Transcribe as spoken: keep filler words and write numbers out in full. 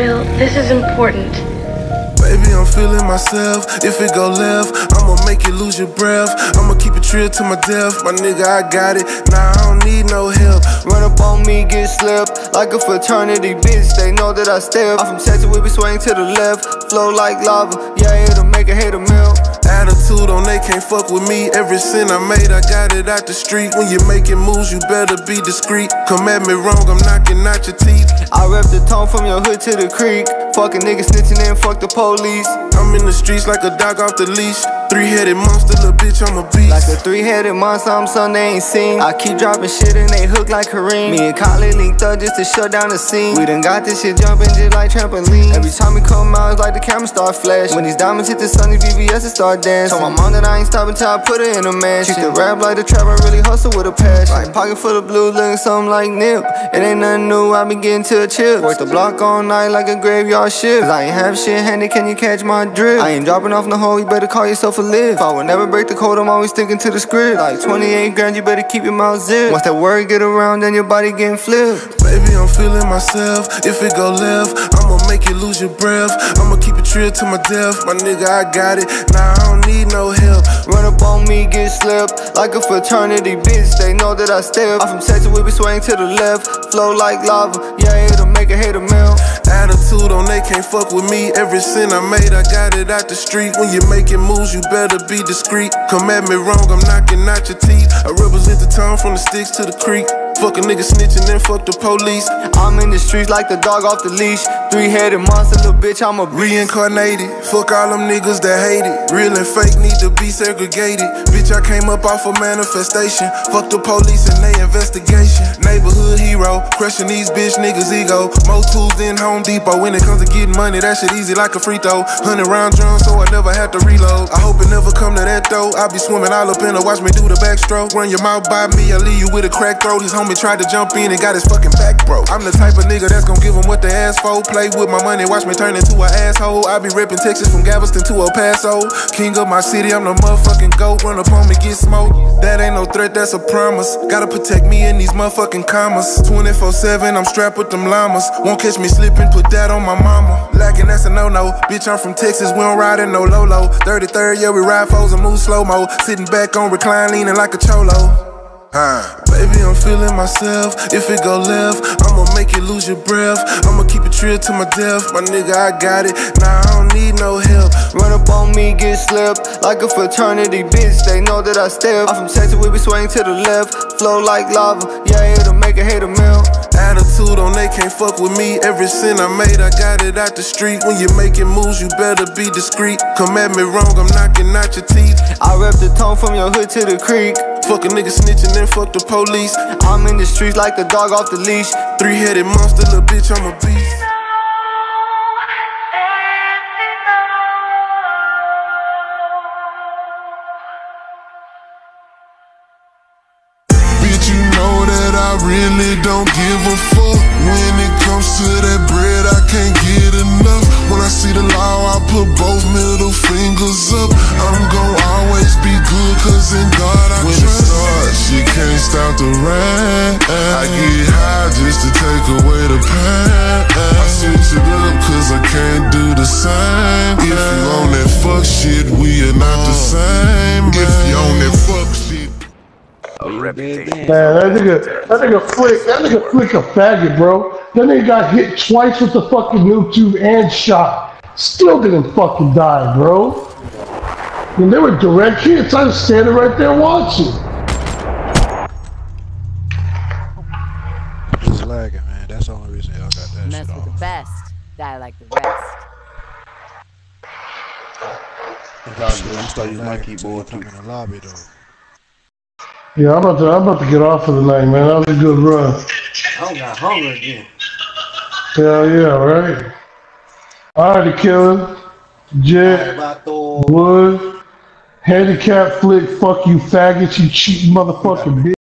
Bill, this is important. Baby, I'm feeling myself. If it go left, I'ma make you lose your breath. I'ma keep it real to my death. My nigga, I got it. Nah, I don't need no help. Run up on me, get slipped. Like a fraternity, bitch, they know that I step. I'm from Texas, we be swaying to the left. Flow like lava, yeah, it'll make a hater melt. Attitude on they can't fuck with me. Every sin I made, I got it out the street. When you're making moves, you better be discreet. Come at me wrong, I'm knocking out your teeth. I rep the tone from your hood to the creek. Fucking niggas snitching and fuck the police. I'm in the streets like a dog off the leash. Three-headed monster, little bitch, I'm a beast. Like a three-headed monster, I'm something they ain't seen. I keep dropping shit and they hook like Kareem. Me and Collie linked up just to shut down the scene. We done got this shit jumping just like trampoline. Every time we come out, it's like the camera start flashing. When these diamonds hit the sun, these V V S's start dancing. Told my mom that I ain't stopping till I put her in a mansion. Treat the rap like the trap, I really hustle with a passion. Like pocket full of blues, looking something like Nip. It ain't nothing new, I be getting to a chip. Work the block all night like a graveyard shift. Cause I ain't have shit handed, can you catch my drip? I ain't dropping off in the hole, you better call yourself a lift. I will never break the code, I'm always sticking to the script. Like twenty-eight grand, you better keep your mouth zipped. Once that word get around, then your body getting flipped. Baby, I'm feeling myself. If it go left, I'ma make you lose your breath. I'ma keep it real to my death. My nigga, I got it. Nah, I don't need no help. Run up on me, get slipped. Like a fraternity, bitch, they know that I step. I'm from Texas, we be swaying to the left. Flow like lava, yeah, it'll make a hater melt. Attitude on they can't fuck with me. Every sin I made, I got it out the street. When you're making moves, you better be discreet. Come at me wrong, I'm knocking out your teeth. I represent the town from the sticks to the creek. Fuck a nigga snitching, then fuck the police. I'm in the streets like the dog off the leash. Three-headed monster, little bitch, I'm a beast. Reincarnated, fuck all them niggas that hate it. Real and fake need to be segregated. Bitch, I came up off a manifestation. Fuck the police and they investigation. Neighborhood hero, crushing these bitch niggas' ego. More tools than Home Depot. When it comes to getting money, that shit easy like a free throw. Hundred round drum, so I never have to reload. I hope it never come to that though. I be swimming all up in her, watch me do the backstroke. Run your mouth by me, I leave you with a cracked throat. His homie tried to jump in and got his fucking back broke. I'm the type of nigga that's gon' give him what they ask for. Play with my money, watch me turn into an asshole. I be reppin' Texas from Galveston to El Paso. King of my city, I'm the motherfucking GOAT. Run up on me, get smoked. That ain't no threat, that's a promise. Gotta protect me in these motherfucking commas. Twenty-four seven, I'm strapped with them llamas. Won't catch me slipping, put that on my mama. Lacking, that's a no-no. Bitch, I'm from Texas, we don't ride in no Lolo. Thirty-third, yeah, we ride foes and move slow-mo. Sitting back on recline, leaning like a cholo. Uh. Baby, I'm feeling myself. If it go left, I'ma make you lose your breath. I'ma keep it real to my death. My nigga, I got it. Nah, I don't need no help. Run up on me, get slipped. Like a fraternity, bitch, they know that I step. I'm from Texas, we be swaying to the left. Flow like lava, yeah, it'll make a hater melt. Attitude on they can't fuck with me. Every sin I made, I got it out the street. When you're making moves, you better be discreet. Come at me wrong, I'm knocking out your teeth. I rep the tone from your hood to the creek. Fuck a nigga snitching, then fuck the police. I'm in the streets like the dog off the leash. Three-headed monster, little bitch, I'm a beast. Bitch, you know that I really don't give a fuck. When it comes to that bread, I can't get enough. When I see the law, I put both middle fingers up. I'm gon' always be good, cause in God I trust. When it starts, you can't stop the rain. I get high just to take away the pain. I switch it up cause I can't do the same. If you on that fuck shit, we are not the same. If you on that fuck shit. Man, that nigga, that nigga Flick, that nigga Flick a faggot, bro. That nigga got hit twice with the fucking new tube and shot. Still didn't fucking die, bro. When they were direct hits, I was standing right there watching. Just lagging, man. That's the only reason y'all got that shit off. Mess with the best, die like the rest. I'm starting my keyboard. I'm in the lobby, though. Yeah, I'm about to, I'm about to get off for the night, man. That was a good run. I got hungry again. Hell yeah, right? Alrighty, Killer, Jet, Wood, Handicap Flick, fuck you faggots, you cheap motherfucking bitch.